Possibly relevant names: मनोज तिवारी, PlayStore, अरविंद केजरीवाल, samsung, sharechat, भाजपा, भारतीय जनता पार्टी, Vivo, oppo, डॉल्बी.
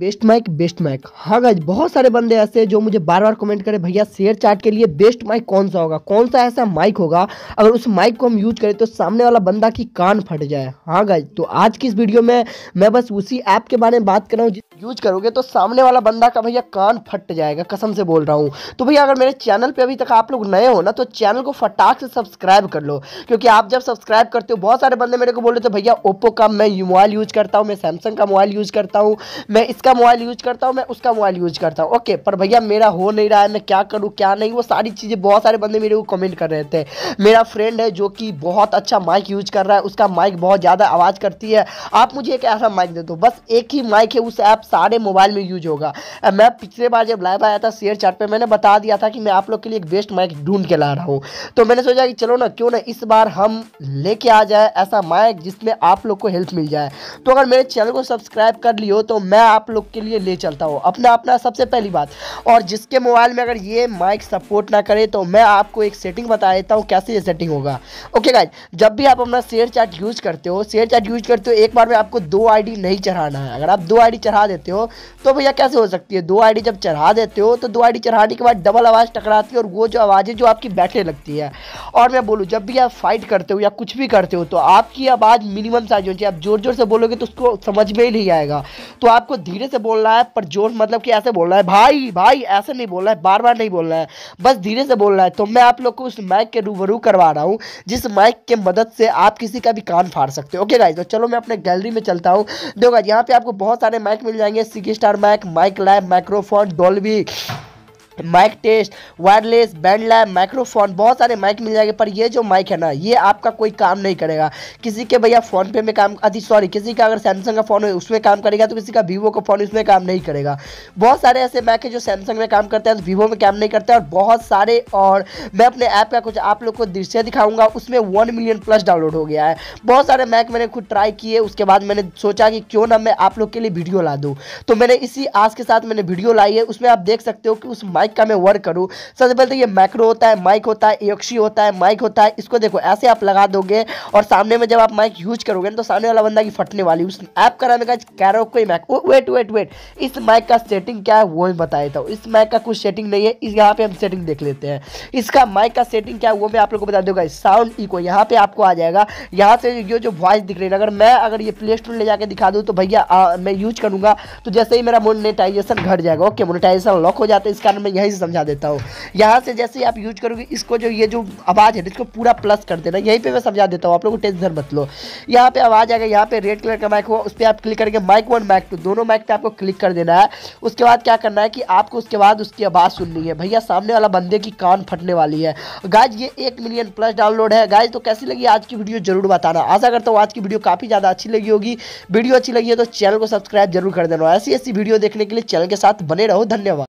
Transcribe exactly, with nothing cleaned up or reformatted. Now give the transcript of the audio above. Best mic best mic. हाँ guys, बहुत सारे बंदे ऐसे हैं जो मुझे बार बार कमेंट करें भैया शेयर चैट के लिए बेस्ट माइक कौन सा होगा, कौन सा ऐसा माइक होगा अगर उस माइक को हम यूज करें तो सामने वाला बंदा की कान फट जाए। हाँ गाइस, तो आज की इस वीडियो में मैं बस उसी ऐप के बारे में बात कर रहा हूँ यूज करोगे तो सामने वाला बंदा का भैया कान फट जाएगा, कसम से बोल रहा हूँ। तो भैया अगर मेरे चैनल पे अभी तक आप लोग नए हो ना तो चैनल को फटाक से सब्सक्राइब कर लो, क्योंकि आप जब सब्सक्राइब करते हो बहुत सारे बंदे मेरे को बोल रहे थे भैया ओप्पो का मैं मोबाइल यूज करता हूँ, मैं सैमसंग का मोबाइल यूज करता हूँ, मैं इसका मोबाइल यूज करता हूँ, मैं उसका मोबाइल यूज करता हूँ, ओके, पर भैया मेरा हो नहीं रहा है, मैं क्या करूँ क्या नहीं, वो सारी चीज़ें बहुत सारे बंदे मेरे को कमेंट कर रहे थे। मेरा फ्रेंड है जो कि बहुत अच्छा माइक यूज कर रहा है, उसका माइक बहुत ज़्यादा आवाज़ करती है, आप मुझे एक ऐसा माइक दे दो। बस एक ही माइक है, उस ऐप सारे मोबाइल में यूज होगा। मैं पिछले बार जब लाइव आया था शेयर चैट पे मैंने बता दिया था कि मैं आप लोग के लिए एक बेस्ट माइक ढूंढ के ला रहा हूँ, तो मैंने सोचा कि चलो ना क्यों ना इस बार हम लेके आ जाए ऐसा माइक जिसमें आप लोग को हेल्प मिल जाए। तो अगर मेरे चैनल को सब्सक्राइब कर लियो तो मैं आप लोग के लिए ले चलता हूँ अपना अपना सबसे पहली बात। और जिसके मोबाइल में अगर ये माइक सपोर्ट ना करे तो मैं आपको एक सेटिंग बता देता हूँ कैसे ये सेटिंग होगा। ओके गाइज, जब भी आप अपना शेयर चैट यूज करते हो शेयर चैट यूज करते हो एक बार में आपको दो आई डी नहीं चढ़ाना है। अगर आप दो आई डी चढ़ा देते हो तो भैया कैसे हो सकती है, दो आईडी जब चढ़ा देते हो तो दो आईडी चढ़ाने के बाद डबल आवाज़ टकराती है और वो जो आवाज़ें जो आपकी बैठने लगती है। और मैं बोलूँ जब भी आप फाइट करते हो या कुछ भी करते हो तो आपकी आवाज़ मिनिमम साइज होनी चाहिए। आप जोर जोर से बोलोगे तो उसको समझ में ही नहीं आएगा, तो आपको धीरे से बोलना है, पर जोर मतलब कि ऐसे बोलना है, भाई भाई ऐसे नहीं बोलना है, बार बार नहीं बोलना है, बस धीरे से बोलना है। तो मैं आप लोग को उस माइक के रूबरू करवा रहा हूँ जिस माइक के मदद से आप किसी का भी कान फाड़ सकते हो। ओके गाइज, तो चलो मैं अपने गैलरी में चलता हूँ। देखो गाइज, यहाँ पे आपको बहुत सारे माइक मिल जाएंगे, six star mic, mic live, microphone, डॉल्बी mic, test, wireless, band lab, microphone, बहुत सारे माइक मिल जाएंगे। पर ये जो माइक है ना ये आपका कोई काम नहीं करेगा। किसी के भैया फ़ोन पे में काम अति सॉरी किसी का अगर सैमसंग का फ़ोन है उसमें काम करेगा, तो किसी का वीवो का फ़ोन उसमें काम नहीं करेगा। बहुत सारे ऐसे माइक है जो सैमसंग में काम करते हैं तो वीवो में काम नहीं करते हैं, और बहुत सारे। और मैं अपने ऐप का कुछ आप लोग को दृश्य दिखाऊँगा, उसमें वन मिलियन प्लस डाउनलोड हो गया है। बहुत सारे माइक मैंने खुद ट्राई किए, उसके बाद मैंने सोचा कि क्यों ना मैं आप लोग के लिए वीडियो ला दूँ, तो मैंने इसी आस के साथ मैंने वीडियो लाई है। उसमें आप देख सकते हो कि उस माइक का मैं वर्क करूँ। सबसे पहले तो ये मैक्रो होता है, माइक होता है, एक्सी होता है, माइक होता है, इसको देखो ऐसे आप लगा दोगे और सामने में जब आप माइक यूज करोगे ना तो सामने वाला बंदा की फटने वाली। उस ऐप का नाम है karaoke mic. Wait wait wait, इस माइक का सेटिंग क्या है वो मैं बता देता हूँ। इस माइक का कुछ सेटिंग नहीं है, इस यहाँ पे हम सेटिंग देख लेते हैं। इसका माइक का सेटिंग क्या है वो मैं आप लोग को बता दूंगा। साउंड इको यहाँ पे आपको आ जाएगा, यहाँ से ये जो वॉइस दिख रही है, अगर मैं अगर ये प्ले स्टोर ले जाकर दिखा दूँ तो भैया मैं यूज करूँगा तो जैसे ही मेरा मोनेटाइजेशन घट जाएगा, ओके मोनेटाइजेशन लॉक हो जाता है, इस कारण मैं यहीं से समझा देता हूँ। यहाँ से जैसे ही आप यूज करोगे इसको जो ये जो आवाज़ है इसको पूरा प्लस कर देना, यहीं पे मैं समझा देता हूँ, आप लोगों को टेंशन मत लो। यहाँ पे आवाज़ आएगा, यहाँ पे रेड कलर का माइक हुआ, उस पर आप क्लिक करके माइक वन माइक टू दोनों माइक पे आपको क्लिक कर देना है। उसके बाद क्या करना है कि आपको उसके बाद उसकी आवाज़ सुननी है, भैया सामने वाला बंदे की कान फटने वाली है। गाइज ये एक मिलियन प्लस डाउनलोड है। गाइज तो कैसी लगी आज की वीडियो जरूर बताना। आशा करता हूँ आज की वीडियो काफ़ी ज़्यादा अच्छी लगी होगी। वीडियो अच्छी लगी है तो चैनल को सब्सक्राइब जरूर कर देना। ऐसी ऐसी वीडियो देखने के लिए चैनल के साथ बने रहो। धन्यवाद।